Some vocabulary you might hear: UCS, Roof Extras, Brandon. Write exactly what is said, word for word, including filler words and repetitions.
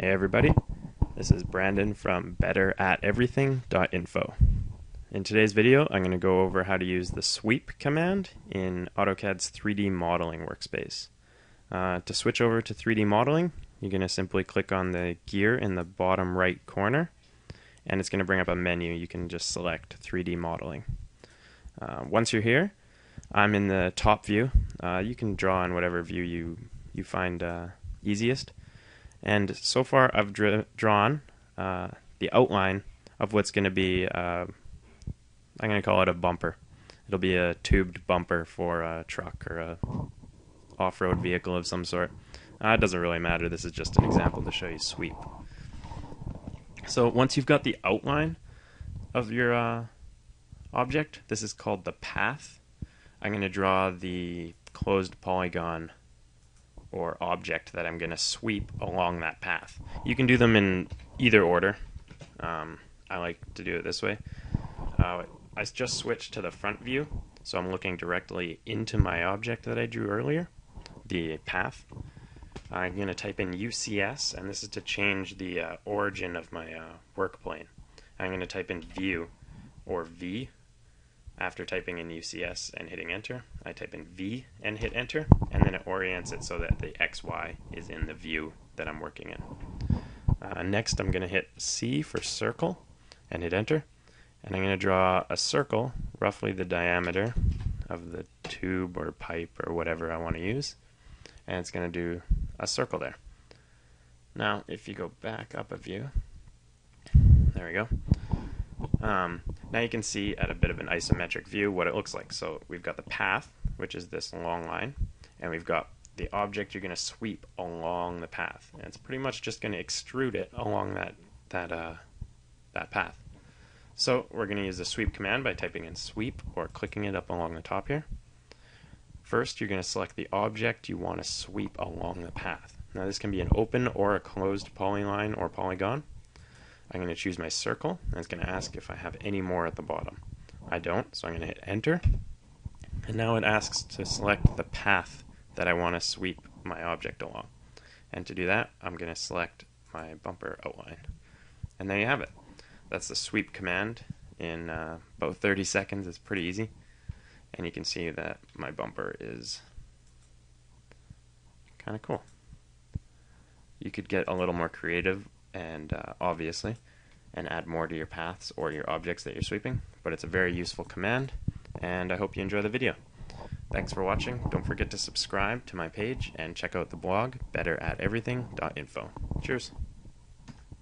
Hey everybody, this is Brandon from Better At Everything dot info. In today's video, I'm going to go over how to use the sweep command in AutoCAD's three D modeling workspace. Uh, to switch over to three D modeling, you're going to simply click on the gear in the bottom right corner, and it's going to bring up a menu. You can just select three D modeling. Uh, once you're here, I'm in the top view. Uh, you can draw in whatever view you, you find uh, easiest. And so far I've dr drawn uh, the outline of what's going to be, uh, I'm going to call it a bumper. It'll be a tubed bumper for a truck or a off-road vehicle of some sort. Uh, it doesn't really matter, this is just an example to show you sweep. So once you've got the outline of your uh, object, this is called the path. I'm going to draw the closed polygon or object that I'm going to sweep along that path. You can do them in either order. Um, I like to do it this way. Uh, I just switched to the front view, so I'm looking directly into my object that I drew earlier, the path. I'm going to type in U C S, and this is to change the uh, origin of my uh, work plane. I'm going to type in view, or V. After typing in U C S and hitting enter, I type in V and hit enter, and then it orients it so that the X Y is in the view that I'm working in. Uh, next I'm going to hit C for circle and hit enter, and I'm going to draw a circle roughly the diameter of the tube or pipe or whatever I want to use, and it's going to do a circle there. Now if you go back up a view, there we go. Um, now you can see at a bit of an isometric view what it looks like. So we've got the path, which is this long line, and we've got the object you're going to sweep along the path. And it's pretty much just going to extrude it along that, that, uh, that path. So we're going to use the sweep command by typing in sweep or clicking it up along the top here. First, you're going to select the object you want to sweep along the path. Now this can be an open or a closed polyline or polygon. I'm going to choose my circle, and it's going to ask if I have any more at the bottom. I don't, so I'm going to hit enter, and now it asks to select the path that I want to sweep my object along. And to do that, I'm going to select my bumper outline. And there you have it. That's the sweep command in uh, about thirty seconds. It's pretty easy, and you can see that my bumper is kind of cool. You could get a little more creative and uh, obviously, and add more to your paths or your objects that you're sweeping, but it's a very useful command, and I hope you enjoy the video. Thanks for watching. Don't forget to subscribe to my page and check out the blog, better at everything dot info. Cheers!